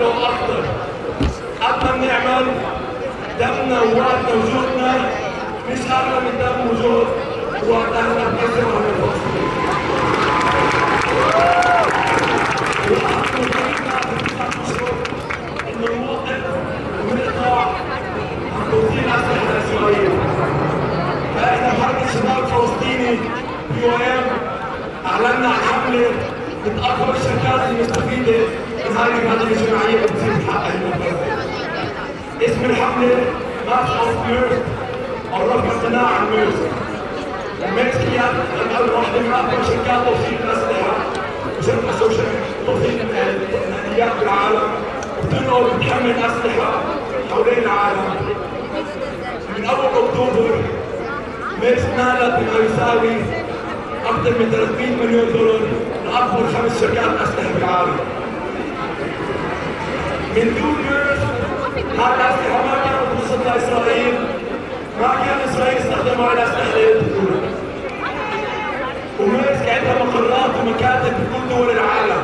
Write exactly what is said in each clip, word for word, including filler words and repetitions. له أخضر حتى بنعمل دمنا ووقتنا وجهدنا مش أغلى من دم وجهد ووقت أهلنا بكثير وهم الفلسطينيين. وأخذوا طريقنا في تسعة أشهر إن نوقف ونقطع توزيع أسلحة إسرائيل. فإحنا بحركة الشباب الفلسطيني بي واي إم أعلنا عن حملة من أكبر الشركات المستفيدة من هذه الهدنة الجماعية اللي بتصير حقها هنا. اسم الحملة مارش أوف ميرث أو رفع القناع عن ميرث. المكسيكيات كانت واحدة من أكبر شركات توصيل الأسلحة وشركة سوشيال توصيل التقنيات بالعالم وبتنقل وبتحمل أسلحة حوالين العالم. من أول أكتوبر ميرث نالت بما يساوي أكثر من ثلاثمئة مليون دولار لأكبر خمس شركات أسلحة بالعالم. من دون ميرث هاي الأسلحة ما كانت وصلت لإسرائيل، ما كان إسرائيل استخدمها على أسلحة للقتل. وميرث عندها مقرات ومكاتب بكل دول العالم.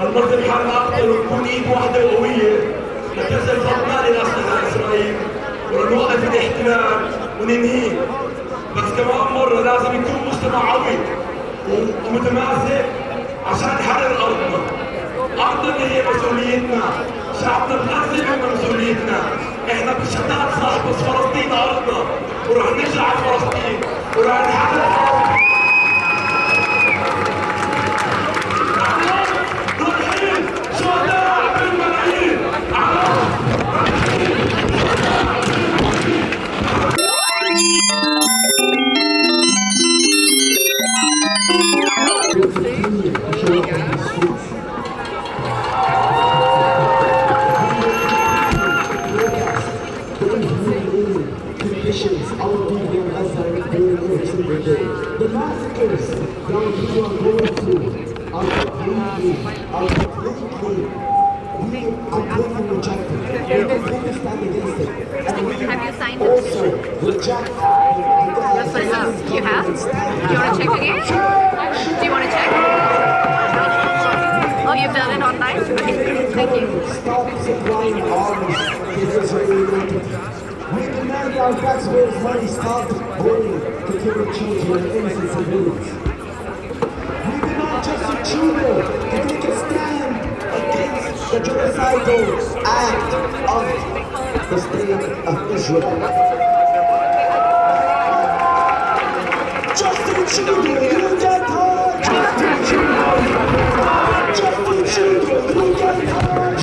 لننظم حرب أكثر ونكون ايد واحدة وقوية لتنزل خطنا للأسلحة لإسرائيل ولنوقف الاحتلال وننهيه. بس كمان مرة لازم يكون مجتمع قوي ومتماسك عشان نحرر أرضنا. أرضنا هي مسؤوليتنا، شعبنا بنأثر من مسؤوليتنا. احنا مش هنقعد صح بس فلسطين ارضنا وراح نرجع على فلسطين وراح نحارب فلسطين. اعراف رايحين شهداء بالملايين، اعراف رايحين شهداء بالملايين. The massacres that we are going through are completely, are completely, we are going to reject it. We are going to stand against it. And we also reject it. Yes, I have. You have? Do you want to check again? Do you want to check? Oh, you've done it online? Okay, thank you. Stop supplying arms to the Israeli military. We demand our taxpayers' money stop going to give children innocent civilians. We demand Justin Trudeau to take a stand against the genocidal act of the state of Israel. Justin Trudeau, you get hurt! Justin Trudeau! Justin Trudeau, you get hurt!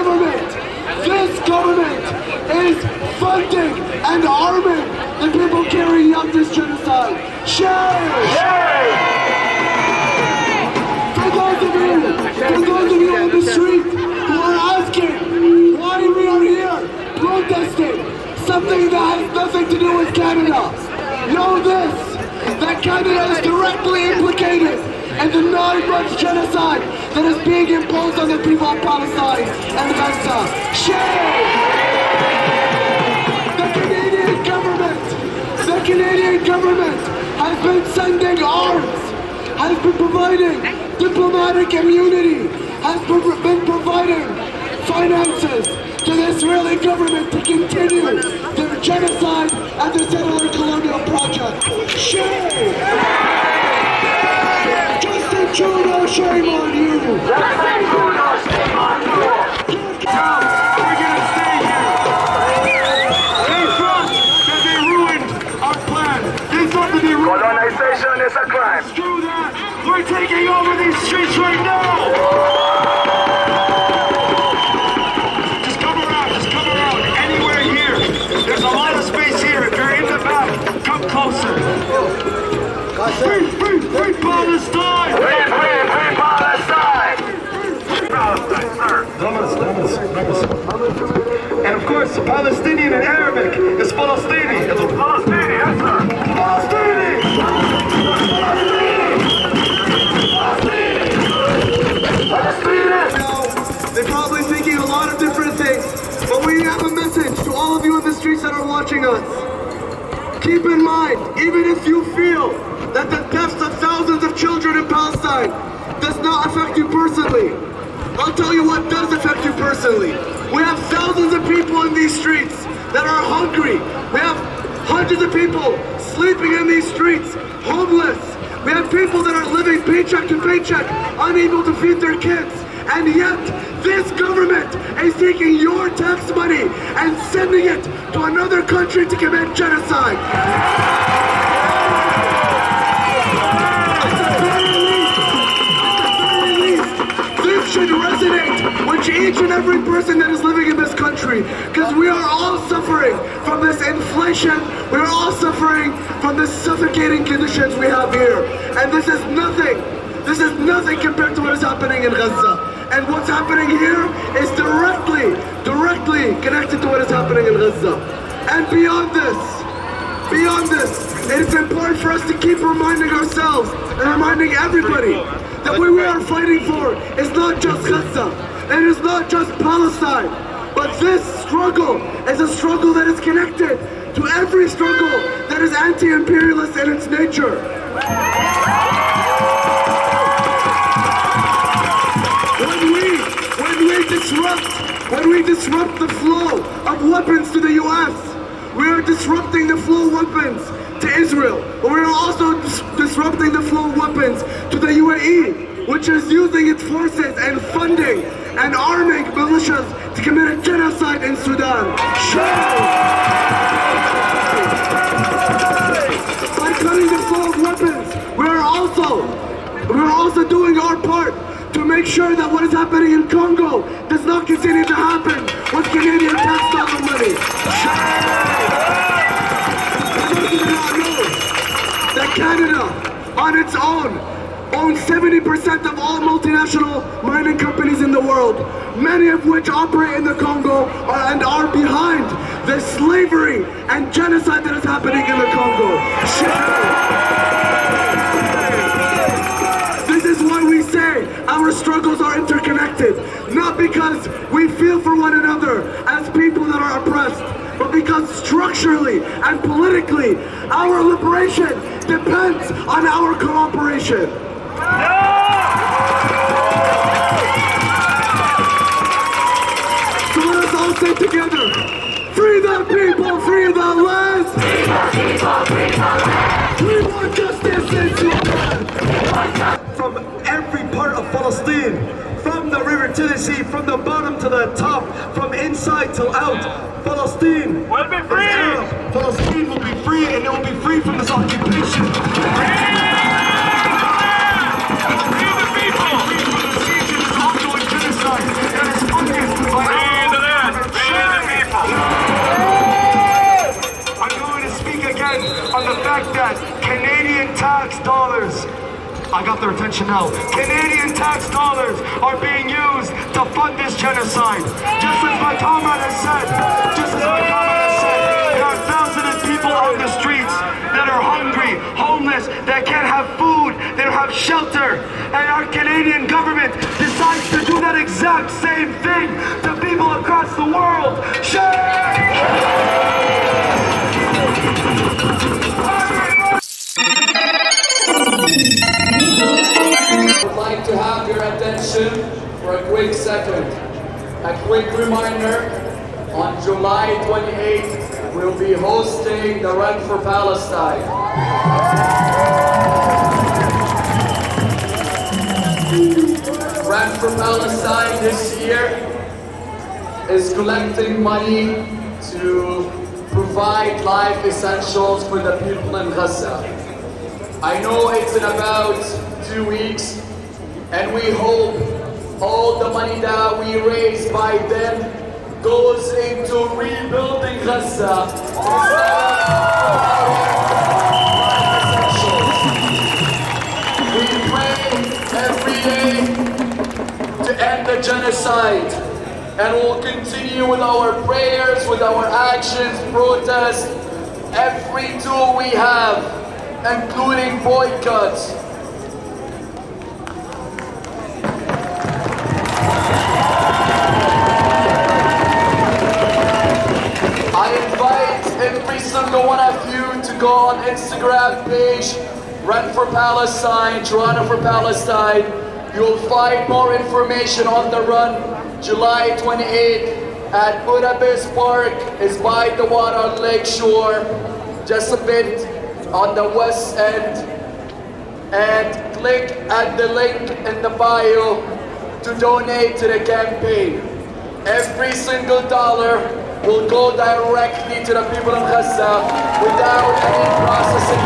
Government, this government is funding and arming the people carrying out this genocide. Shout! For those of you, for those of you on the street who are asking why we are here protesting something that has nothing to do with Canada, know this, that Canada is directly implicated in the nine-month genocide that is being imposed on the people of Palestine and Gaza. Shame! The Canadian government has been sending arms, has been providing diplomatic immunity, has been providing finances to the Israeli government to continue their genocide and their settler colonial project. Shame! Justin Trudeau, shame on you! Justin Trudeau, shame on you! Colonization is a crime. Screw that! We're taking over these streets right now! Just come around, just come around, anywhere here. There's a lot of space here. If you're in the back, come closer. Free, free, free Palestine! Free, free, free Palestine! Free Palestine, sir. Numbers, numbers, numbers. And of course, Palestinian in Arabic is Palestini. It's Palestini, yes, sir. Palestini! They're probably thinking a lot of different things, but we have a message to all of you in the streets that are watching us. Keep in mind, even if you feel that the deaths of thousands of children in Palestine does not affect you personally, I'll tell you what does affect you personally. We have thousands of people in these streets that are hungry. We have hundreds of people sleeping in these streets, homeless. We have people that are living paycheck to paycheck, unable to feed their kids. And yet, this government is taking your tax money and sending it to another country to commit genocide. At the very least, at the very least, this should resonate with each and every person that is living in this country, because we are all suffering from this inflation. We are all suffering from the suffocating conditions we have here. And this is nothing. This is nothing compared to what is happening in Gaza. And what's happening here is directly, directly connected to what is happening in Gaza. And beyond this, beyond this, it is important for us to keep reminding ourselves and reminding everybody that what we are fighting for is not just Gaza. It is not just Palestine. But this struggle is a struggle that is connected to every struggle that is anti-imperialist in its nature. When we, when we disrupt, when we disrupt the flow of weapons to the U S, we are disrupting the flow of weapons to Israel, but we are also dis disrupting the flow of weapons to the U A E, which is using its forces and funding and arming militias to commit a genocide in Sudan. By cutting the flow of weapons, we are also, we are also doing our part to make sure that what is happening in Congo does not continue to happen with Canadian tax dollar money. For those of you that know that Canada, on its own, owns seventy percent of all multinational mining companies in the world, many of which operate in the Congo and are behind the slavery and genocide that is happening in the Congo. Shame. This is why we say our struggles are interconnected, not because we feel for one another as people that are oppressed, but because structurally and politically, our liberation depends on our cooperation. So let us all say together, free the people, free the land! Free the people, free the land! We want justice in Sudan! From every part of Palestine, from the river to the sea, from the bottom to the top, from inside till out, Palestine will be free! Palestine will be free, and it will be free from this occupation! Free! I'm going to speak again. I got their attention now. Canadian tax dollars are being used to fund this genocide. Just as my comrade has said, just as my comrade has said, there are thousands of people on the streets that are hungry, homeless, that can't have food, they don't have shelter. And our Canadian government decides to do that exact same thing to people across the world. To have your attention for a quick second. A quick reminder, on July twenty-eighth, we'll be hosting the Run for Palestine. Run for Palestine this year is collecting money to provide life essentials for the people in Gaza. I know it's in about two weeks, and we hope all the money that we raise by then goes into rebuilding Gaza. We pray every day to end the genocide, and we'll continue with our prayers, with our actions, protests, every tool we have, including boycotts. Single one of you to go on Instagram page, Run for Palestine, Toronto for Palestine. You'll find more information on the run. July twenty-eighth at Budapest Park, is by the water, lake shore, just a bit on the west end. And click at the link in the bio to donate to the campaign. Every single dollar will go directly to the people in Gaza without any processing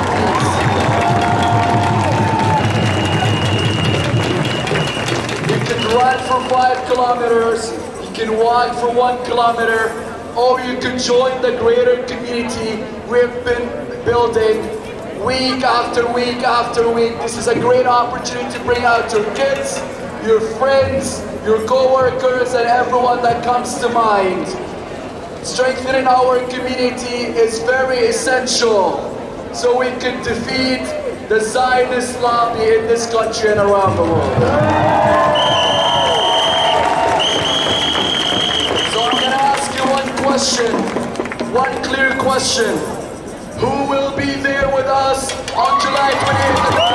fees. You can run for five kilometers, you can walk for one kilometer, or you can join the greater community we've been building week after week after week. This is a great opportunity to bring out your kids, your friends, your co-workers, and everyone that comes to mind. Strengthening our community is very essential so we can defeat the Zionist lobby in this country and around the world. So I'm going to ask you one question, one clear question. Who will be there with us on July twenty-eighth?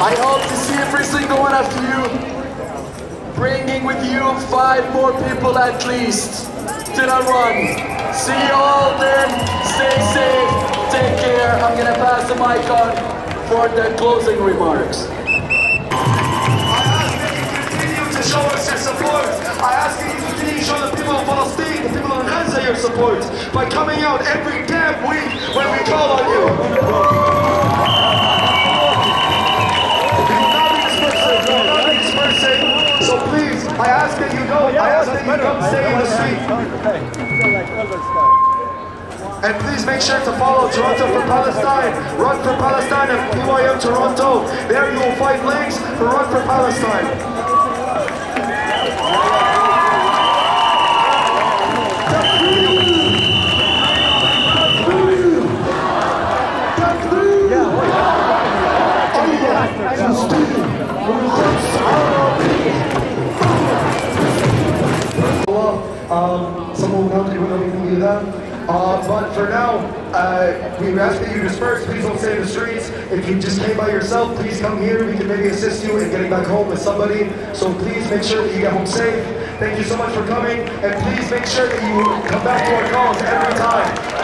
I hope to see every single one of you, bringing with you five more people at least to the run. See you all then, stay safe, take care. I'm going to pass the mic on for the closing remarks. I ask that you continue to show us your support. I ask that you continue to show the people of Palestine, the people of Gaza your support by coming out every damn week when we call on you. So please, I ask that you go, I ask that you come stay in the street. And please make sure to follow Toronto for Palestine, Run for Palestine and P Y M Toronto. There you will find links for Run for Palestine. Um, someone will help you with everything you do that. Uh, but for now, uh, we ask that you disperse. Please don't stay in the streets. If you just came by yourself, please come here. We can maybe assist you in getting back home with somebody. So please make sure that you get home safe. Thank you so much for coming. And please make sure that you come back to our calls every time.